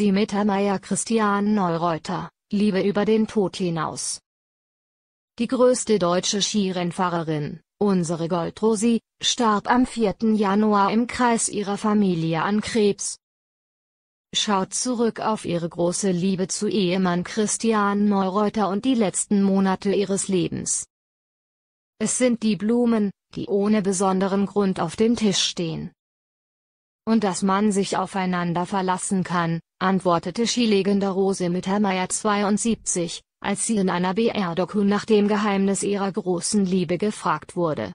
Rosi Mittermaier, Christian Neureuther, Liebe über den Tod hinaus. Die größte deutsche Skirennfahrerin, unsere Goldrosi, starb am 4. Januar im Kreis ihrer Familie an Krebs. Schaut zurück auf ihre große Liebe zu Ehemann Christian Neureuther und die letzten Monate ihres Lebens. Es sind die Blumen, die ohne besonderen Grund auf dem Tisch stehen. Und dass man sich aufeinander verlassen kann, antwortete Skilegende Rosi Mittermaier 72, als sie in einer BR-Doku nach dem Geheimnis ihrer großen Liebe gefragt wurde.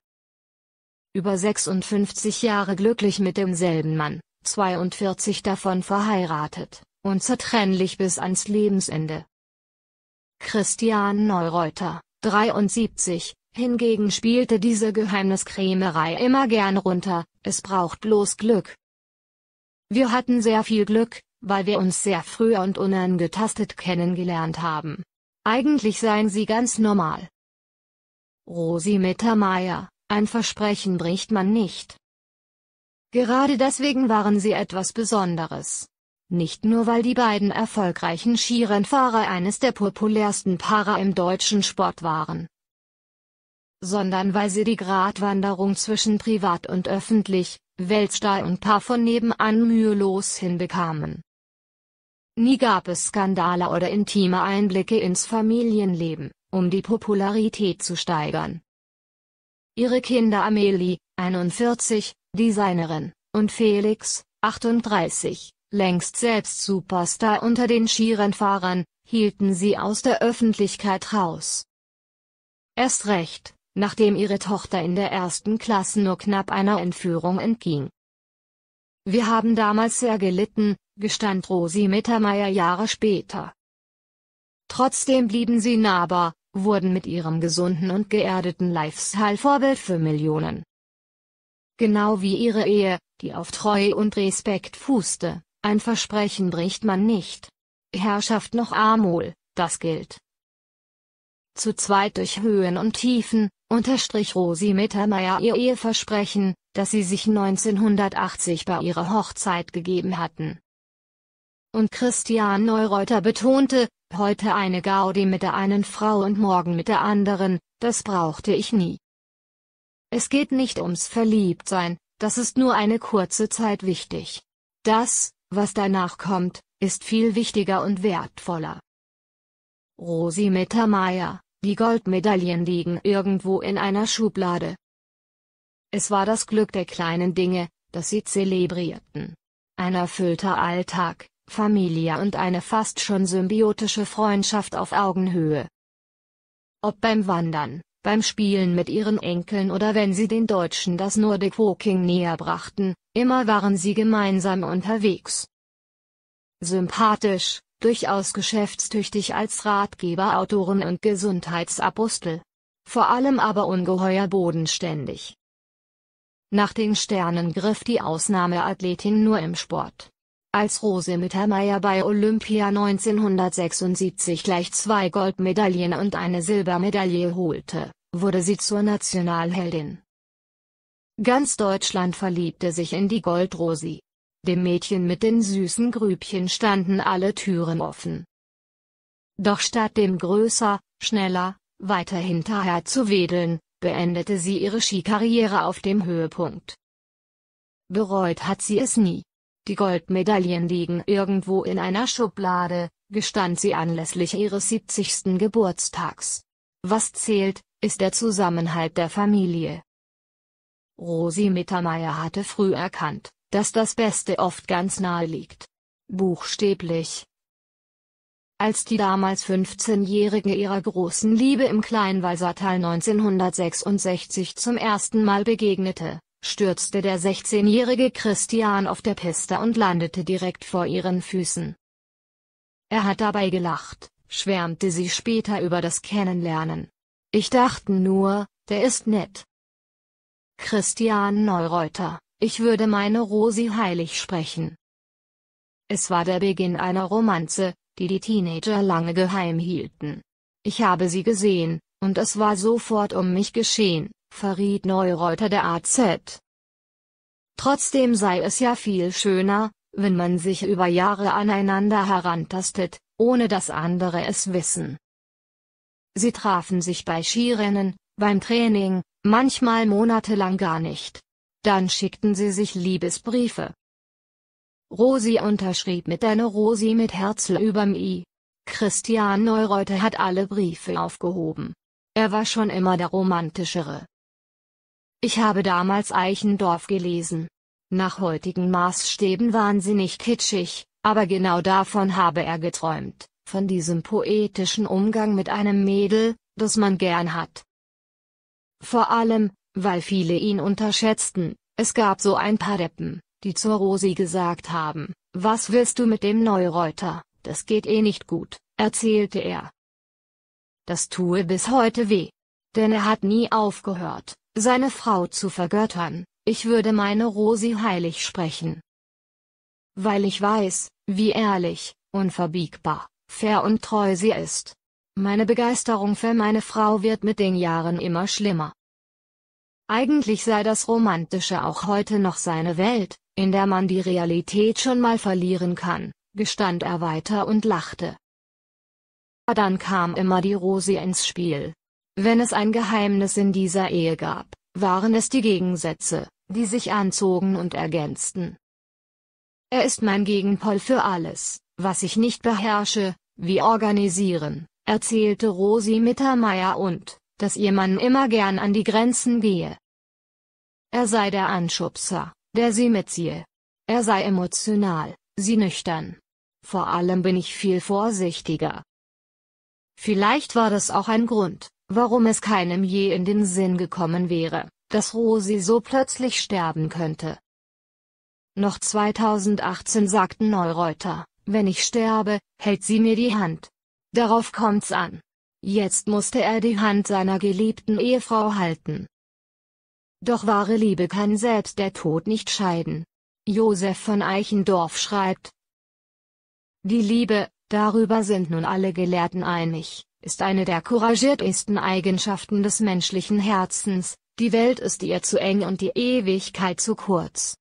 Über 56 Jahre glücklich mit demselben Mann, 42 davon verheiratet, unzertrennlich bis ans Lebensende. Christian Neureuther, 73, hingegen spielte diese Geheimniskrämerei immer gern runter, es braucht bloß Glück. Wir hatten sehr viel Glück, weil wir uns sehr früh und unangetastet kennengelernt haben. Eigentlich seien sie ganz normal. Rosi Mittermaier, ein Versprechen bricht man nicht. Gerade deswegen waren sie etwas Besonderes. Nicht nur weil die beiden erfolgreichen Skirennfahrer eines der populärsten Paare im deutschen Sport waren, sondern weil sie die Gratwanderung zwischen privat und öffentlich, Weltstar und Paar von nebenan mühelos hinbekamen. Nie gab es Skandale oder intime Einblicke ins Familienleben, um die Popularität zu steigern. Ihre Kinder Amelie, 41, Designerin, und Felix, 38, längst selbst Superstar unter den Skirennfahrern, hielten sie aus der Öffentlichkeit raus. Erst recht, nachdem ihre Tochter in der ersten Klasse nur knapp einer Entführung entging. Wir haben damals sehr gelitten, gestand Rosi Mittermaier Jahre später. Trotzdem blieben sie nahbar, wurden mit ihrem gesunden und geerdeten Lifestyle Vorbild für Millionen. Genau wie ihre Ehe, die auf Treue und Respekt fußte, ein Versprechen bricht man nicht. Herrschaft noch Amol, das gilt. Zu zweit durch Höhen und Tiefen, unterstrich Rosi Mittermaier ihr Eheversprechen, das sie sich 1980 bei ihrer Hochzeit gegeben hatten. Und Christian Neureuther betonte, heute eine Gaudi mit der einen Frau und morgen mit der anderen, das brauchte ich nie. Es geht nicht ums Verliebtsein, das ist nur eine kurze Zeit wichtig. Das, was danach kommt, ist viel wichtiger und wertvoller. Rosi Mittermaier, die Goldmedaillen liegen irgendwo in einer Schublade. Es war das Glück der kleinen Dinge, das sie zelebrierten. Ein erfüllter Alltag, Familie und eine fast schon symbiotische Freundschaft auf Augenhöhe. Ob beim Wandern, beim Spielen mit ihren Enkeln oder wenn sie den Deutschen das Nordic Walking näher brachten, immer waren sie gemeinsam unterwegs. Sympathisch, durchaus geschäftstüchtig als Ratgeber, Autoren und Gesundheitsapostel. Vor allem aber ungeheuer bodenständig. Nach den Sternen griff die Ausnahmeathletin nur im Sport. Als Rosi Mittermaier bei Olympia 1976 gleich 2 Goldmedaillen und eine Silbermedaille holte, wurde sie zur Nationalheldin. Ganz Deutschland verliebte sich in die Goldrosi. Dem Mädchen mit den süßen Grübchen standen alle Türen offen. Doch statt dem größer, schneller, weiter hinterher zu wedeln, beendete sie ihre Skikarriere auf dem Höhepunkt. Bereut hat sie es nie. Die Goldmedaillen liegen irgendwo in einer Schublade, gestand sie anlässlich ihres 70. Geburtstags. Was zählt, ist der Zusammenhalt der Familie. Rosi Mittermaier hatte früh erkannt, dass das Beste oft ganz nahe liegt. Buchstäblich. Als die damals 15-Jährige ihrer großen Liebe im Kleinwalsertal 1966 zum ersten Mal begegnete, stürzte der 16-jährige Christian auf der Piste und landete direkt vor ihren Füßen. Er hat dabei gelacht, schwärmte sie später über das Kennenlernen. Ich dachte nur, der ist nett. Christian Neureuther, ich würde meine Rosi heilig sprechen. Es war der Beginn einer Romanze, die die Teenager lange geheim hielten. Ich habe sie gesehen, und es war sofort um mich geschehen, verriet Neureuther der AZ. Trotzdem sei es ja viel schöner, wenn man sich über Jahre aneinander herantastet, ohne dass andere es wissen. Sie trafen sich bei Skirennen, beim Training, manchmal monatelang gar nicht. Dann schickten sie sich Liebesbriefe. Rosi unterschrieb mit einer Rosi mit Herzl überm I. Christian Neureuther hat alle Briefe aufgehoben. Er war schon immer der Romantischere. Ich habe damals Eichendorff gelesen. Nach heutigen Maßstäben wahnsinnig kitschig, aber genau davon habe er geträumt, von diesem poetischen Umgang mit einem Mädel, das man gern hat. Vor allem, weil viele ihn unterschätzten, es gab so ein paar Deppen, die zur Rosi gesagt haben, was willst du mit dem Neureuther, das geht eh nicht gut, erzählte er. Das tue bis heute weh. Denn er hat nie aufgehört, seine Frau zu vergöttern, ich würde meine Rosi heilig sprechen. Weil ich weiß, wie ehrlich, unverbiegbar, fair und treu sie ist. Meine Begeisterung für meine Frau wird mit den Jahren immer schlimmer. Eigentlich sei das Romantische auch heute noch seine Welt, in der man die Realität schon mal verlieren kann, gestand er weiter und lachte. Dann kam immer die Rosi ins Spiel. Wenn es ein Geheimnis in dieser Ehe gab, waren es die Gegensätze, die sich anzogen und ergänzten. Er ist mein Gegenpol für alles, was ich nicht beherrsche, wie organisieren, erzählte Rosi Mittermaier und, dass ihr Mann immer gern an die Grenzen gehe. Er sei der Anschubser, der sie mitziehe. Er sei emotional, sie nüchtern. Vor allem bin ich viel vorsichtiger. Vielleicht war das auch ein Grund, warum es keinem je in den Sinn gekommen wäre, dass Rosi so plötzlich sterben könnte. Noch 2018 sagten Neureuther, wenn ich sterbe, hält sie mir die Hand. Darauf kommt's an. Jetzt musste er die Hand seiner geliebten Ehefrau halten. Doch wahre Liebe kann selbst der Tod nicht scheiden. Josef von Eichendorff schreibt: Die Liebe, darüber sind nun alle Gelehrten einig, ist eine der couragiertesten Eigenschaften des menschlichen Herzens, die Welt ist ihr zu eng und die Ewigkeit zu kurz.